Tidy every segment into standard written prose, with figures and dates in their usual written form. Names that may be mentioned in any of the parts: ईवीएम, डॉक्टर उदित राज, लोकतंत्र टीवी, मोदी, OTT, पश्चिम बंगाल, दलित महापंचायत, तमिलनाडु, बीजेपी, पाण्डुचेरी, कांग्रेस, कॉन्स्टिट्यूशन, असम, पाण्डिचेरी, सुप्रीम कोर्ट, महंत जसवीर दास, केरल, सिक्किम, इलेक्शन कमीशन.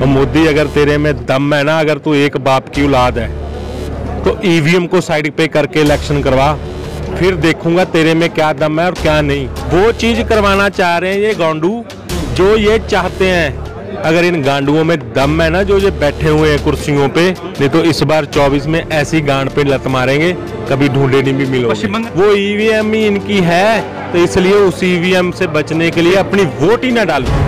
तो मोदी, अगर तेरे में दम है ना, अगर तू एक बाप की औलाद है तो ईवीएम को साइड पे करके इलेक्शन करवा, फिर देखूंगा तेरे में क्या दम है और क्या नहीं। वो चीज करवाना चाह रहे हैं ये गांडू, जो ये चाहते हैं। अगर इन गांडुओं में दम है ना, जो ये बैठे हुए हैं कुर्सियों पे, नहीं तो इस बार 24 में ऐसी गांड पे लत मारेंगे, कभी ढूंढे नहीं भी मिलोगे। वो ईवीएम ही इनकी है, तो इसलिए उस ईवीएम से बचने के लिए अपनी वोट ही ना डालो।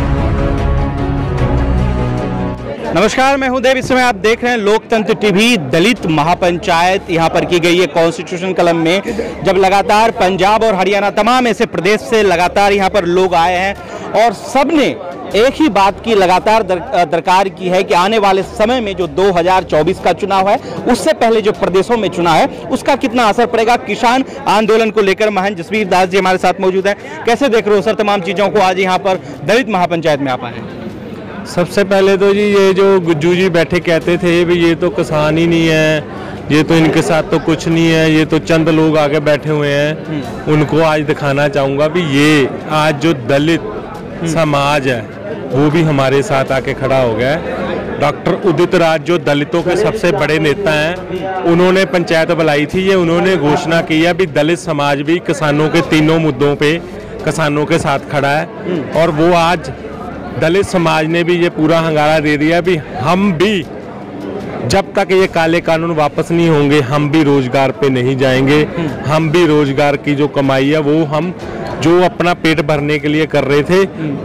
नमस्कार, मैं हूं देव। इस समय आप देख रहे हैं लोकतंत्र टीवी। दलित महापंचायत यहां पर की गई है कॉन्स्टिट्यूशन कलम में। जब लगातार पंजाब और हरियाणा, तमाम ऐसे प्रदेश से लगातार यहां पर लोग आए हैं और सबने एक ही बात की लगातार दरकार की है कि आने वाले समय में जो 2024 का चुनाव है, उससे पहले जो प्रदेशों में चुनाव है, उसका कितना असर पड़ेगा। किसान आंदोलन को लेकर महंत जसवीर दास जी हमारे साथ मौजूद हैं। कैसे देख रहे हो सर तमाम चीज़ों को आज यहाँ पर दलित महापंचायत में आप आए हैं? सबसे पहले तो जी, ये जो गुज्जू जी बैठे कहते थे भी ये तो किसान ही नहीं है, ये तो इनके साथ तो कुछ नहीं है, ये तो चंद लोग आगे बैठे हुए हैं, उनको आज दिखाना चाहूँगा भी ये आज जो दलित समाज है वो भी हमारे साथ आके खड़ा हो गया है। डॉक्टर उदित राज जो दलितों के सबसे बड़े नेता हैं, उन्होंने पंचायत बुलाई थी, ये उन्होंने घोषणा की है भी दलित समाज भी किसानों के तीनों मुद्दों पर किसानों के साथ खड़ा है। और वो आज दलित समाज ने भी ये पूरा हंगारा दे दिया भी हम भी जब तक ये काले कानून वापस नहीं होंगे, हम भी रोजगार पे नहीं जाएंगे, हम भी रोजगार की जो कमाई है वो हम जो अपना पेट भरने के लिए कर रहे थे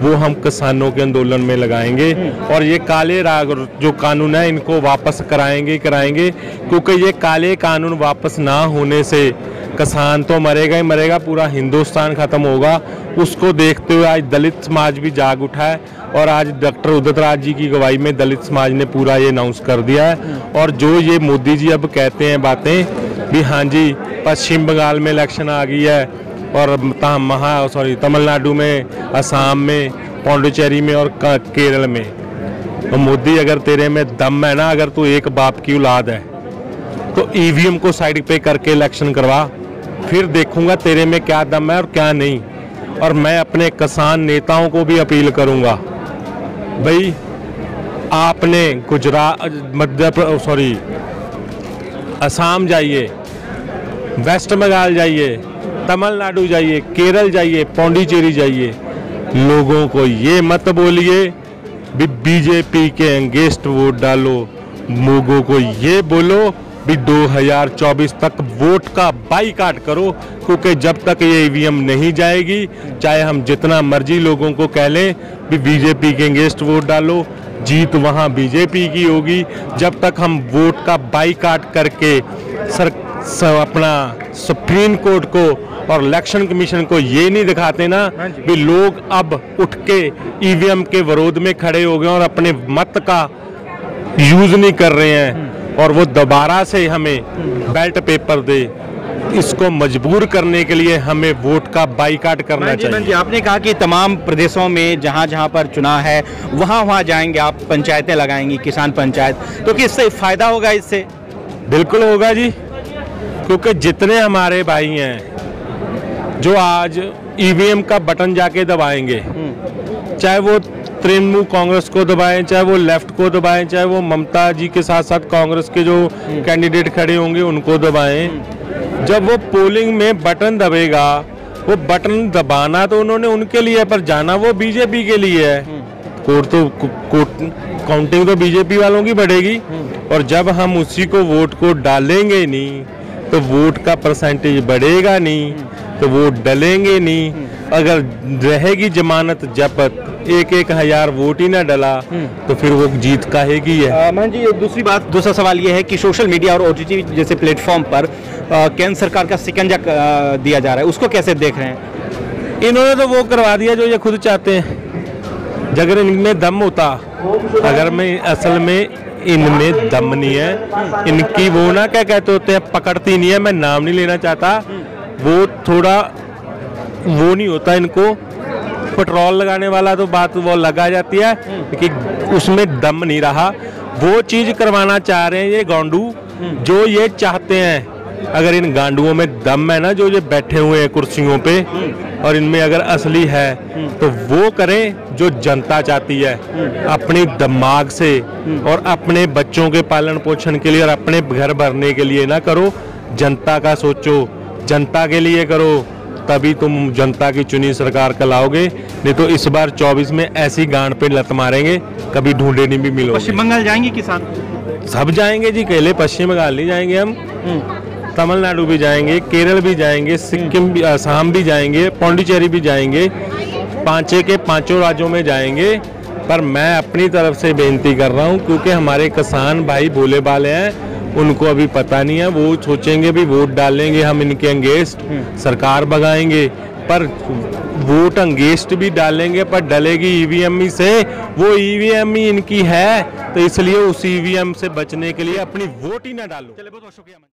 वो हम किसानों के आंदोलन में लगाएंगे। और ये काले राग जो कानून है इनको वापस कराएंगे क्योंकि ये काले कानून वापस ना होने से किसान तो मरेगा ही मरेगा, पूरा हिंदुस्तान ख़त्म होगा। उसको देखते हुए आज दलित समाज भी जाग उठा है और आज डॉक्टर उदित राज जी की अगुवाई में दलित समाज ने पूरा ये अनाउंस कर दिया है। और जो ये मोदी जी अब कहते हैं बातें भी, हाँ जी पश्चिम बंगाल में इलेक्शन आ गई है और तमिलनाडु में, असम में, पाण्डुचेरी में और केरल में। तो मोदी, अगर तेरे में दम है ना, अगर तू एक बाप की औलाद है तो ईवीएम को साइड पे करके इलेक्शन करवा, फिर देखूंगा तेरे में क्या दम है और क्या नहीं। और मैं अपने किसान नेताओं को भी अपील करूंगा भाई, आपने असम जाइए, वेस्ट बंगाल जाइए, तमिलनाडु जाइए, केरल जाइए, पाण्डिचेरी जाइए, लोगों को ये मत बोलिए भी बीजेपी के अगेंस्ट वोट डालो। लोगों को ये बोलो भी 2024 तक वोट का बाईकाट करो क्योंकि जब तक ये ईवीएम नहीं जाएगी, चाहे हम जितना मर्जी लोगों को कह लें भी बीजेपी के अगेंस्ट वोट डालो, जीत वहाँ बीजेपी की होगी। जब तक हम वोट का बाईकाट करके अपना सुप्रीम कोर्ट को और इलेक्शन कमीशन को ये नहीं दिखाते ना भी लोग अब उठ के ईवीएम के विरोध में खड़े हो गए और अपने मत का यूज़ नहीं कर रहे हैं और वो दोबारा से हमें बैलेट पेपर दे, इसको मजबूर करने के लिए हमें वोट का बाईकाट करना चाहिए। आपने कहा कि तमाम प्रदेशों में जहाँ जहाँ पर चुनाव है वहाँ जाएंगे आप, पंचायतें लगाएंगी, किसान पंचायत, तो कि इससे फायदा होगा? इससे बिल्कुल होगा जी, क्योंकि जितने हमारे भाई हैं जो आज ईवीएम का बटन जाके दबाएंगे, चाहे वो तृणमूल कांग्रेस को दबाएं, चाहे वो लेफ्ट को दबाएं, चाहे वो ममता जी के साथ साथ कांग्रेस के जो कैंडिडेट खड़े होंगे उनको दबाएं, जब वो पोलिंग में बटन दबेगा, वो बटन दबाना तो उन्होंने उनके लिए है पर जाना वो बीजेपी के लिए है। काउंटिंग तो बीजेपी वालों की बढ़ेगी और जब हम उसी को वोट को डालेंगे नहीं तो वोट का परसेंटेज बढ़ेगा नहीं तो वोट डलेंगे नहीं। अगर रहेगी जमानत जपत, 1-1 हज़ार वोट ही ना डला तो फिर वो जीत काहेगी है। महंत जी, दूसरी बात, दूसरा सवाल ये है कि सोशल मीडिया और OTT जैसे प्लेटफॉर्म पर केंद्र सरकार का शिकंजा दिया जा रहा है, उसको कैसे देख रहे हैं? इन्होंने तो वो करवा दिया जो ये खुद चाहते हैं। अगर इनमें दम होता, अगर मैं असल में इनमें दम नहीं है, इनकी वो ना क्या कहते होते हैं, पकड़ती नहीं है, मैं नाम नहीं लेना चाहता, वो थोड़ा वो नहीं होता, इनको पेट्रोल लगाने वाला तो बात वो लगा जाती है कि उसमें दम नहीं रहा। वो चीज़ करवाना चाह रहे हैं ये गांडू, जो ये चाहते हैं अगर इन गांडुओं में दम है ना, जो ये बैठे हुए हैं कुर्सियों पे, और इनमें अगर असली है तो वो करें जो जनता चाहती है, अपने दिमाग से, और अपने बच्चों के पालन पोषण के लिए और अपने घर भरने के लिए ना करो। जनता का सोचो, जनता के लिए करो, तभी तुम जनता की चुनी सरकार का लाओगे। नहीं तो इस बार 24 में ऐसी गांड पे लत मारेंगे, कभी ढूंढे नहीं भी मिलोगे। पश्चिम बंगाल जाएंगे किसान? सब जाएंगे जी, केले पश्चिम बंगाल नहीं जाएंगे हम, तमिलनाडु भी जाएंगे, केरल भी जाएंगे, सिक्किम भी, असम भी जाएंगे, पाण्डुचेरी भी जाएंगे, पांचे के पांचों राज्यों में जाएंगे। पर मैं अपनी तरफ से बेनती कर रहा हूँ, क्योंकि हमारे किसान भाई भोले भाले हैं, उनको अभी पता नहीं है। वो सोचेंगे भी वोट डालेंगे हम इनके अंगेस्ट, सरकार भगाएंगे, पर वोट अंगेस्ट भी डालेंगे पर डलेगी ईवीएम ही से। वो ईवीएम ही इनकी है, तो इसलिए उस ईवीएम से बचने के लिए अपनी वोट ही ना डालो।